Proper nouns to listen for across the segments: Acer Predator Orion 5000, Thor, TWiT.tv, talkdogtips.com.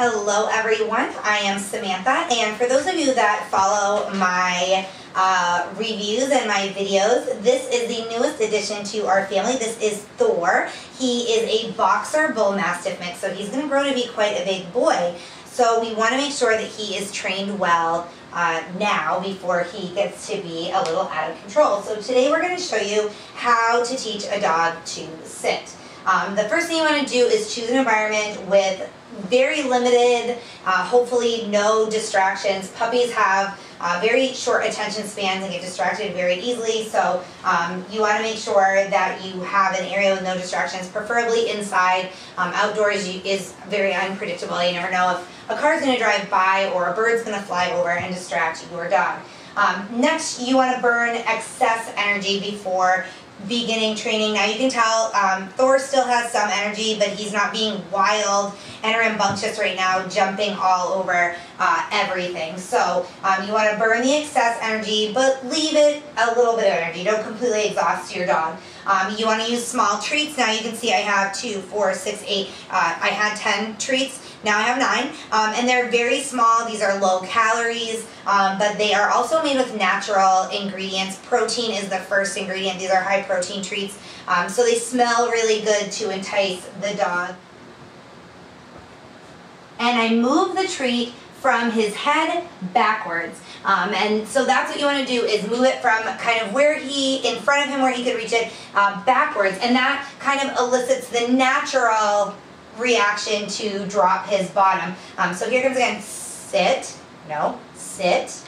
Hello everyone, I am Samantha, and for those of you that follow my reviews and my videos, this is the newest addition to our family. This is Thor. He is a boxer bull mastiff mix, so he's going to grow to be quite a big boy. So we want to make sure that he is trained well now before he gets to be a little out of control. So today we're going to show you how to teach a dog to sit. The first thing you want to do is choose an environment with very limited, hopefully no distractions. Puppies have very short attention spans and get distracted very easily, so you want to make sure that you have an area with no distractions, preferably inside. Outdoors is very unpredictable. You never know if a car's going to drive by or a bird's going to fly over and distract your dog. Next, you want to burn excess energy before beginning training. Now you can tell Thor still has some energy, but he's not being wild and rambunctious right now, jumping all over everything. So you want to burn the excess energy, but leave it a little bit of energy. Don't completely exhaust your dog. You want to use small treats. Now you can see I have 2, 4, 6, 8. I had 10 treats. Now I have 9, and they're very small. These are low calories, but they are also made with natural ingredients. Protein is the first ingredient. These are high protein treats, so they smell really good to entice the dog. And I move the treat from his head backwards. And so that's what you want to do, is move it from kind of where he, in front of him where he could reach it, backwards. And that kind of elicits the natural reaction to drop his bottom. So here comes again, sit, no, sit,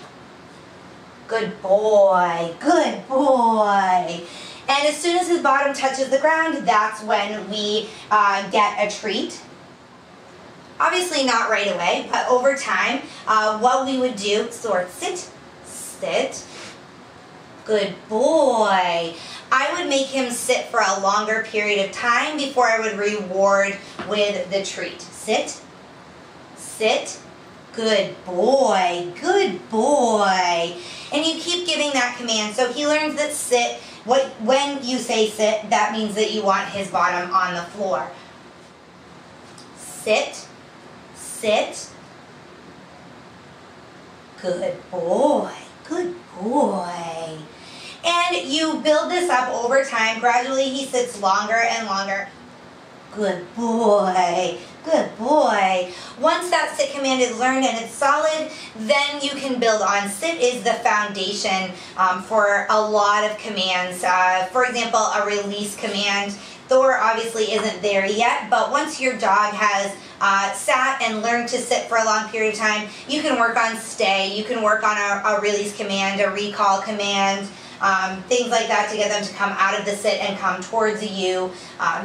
good boy, good boy. And as soon as his bottom touches the ground, that's when we get a treat. Obviously not right away, but over time, what we would do, so sit, sit, good boy. I would make him sit for a longer period of time before I would reward with the treat. Sit, sit, good boy, good boy. And you keep giving that command. So he learns that sit, when you say sit, that means that you want his bottom on the floor. Sit, sit, good boy, good boy. And you build this up over time. Gradually he sits longer and longer. Good boy, good boy. Once that sit command is learned and it's solid, then you can build on. Sit is the foundation for a lot of commands. For example, a release command. Thor obviously isn't there yet, but once your dog has sat and learned to sit for a long period of time, you can work on stay, you can work on a release command, a recall command, things like that to get them to come out of the sit and come towards you.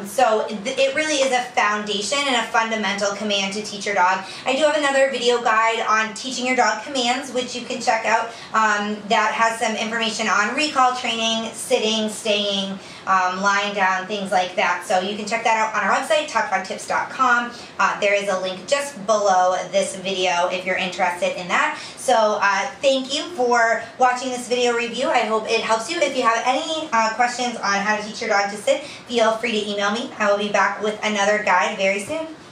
So it really is a foundation and a fundamental command to teach your dog. I do have another video guide on teaching your dog commands, which you can check out, that has some information on recall training, sitting, staying, lying down, things like that. So you can check that out on our website, talkdogtips.com. There is a link just below this video if you're interested in that. So thank you for watching this video review. I hope it helps you. If you have any questions on how to teach your dog to sit, feel free to email me. I will be back with another guide very soon.